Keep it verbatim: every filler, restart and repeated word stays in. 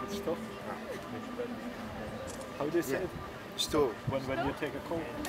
get stuff? How do you say yeah. it? Stove. When, when you take a cold?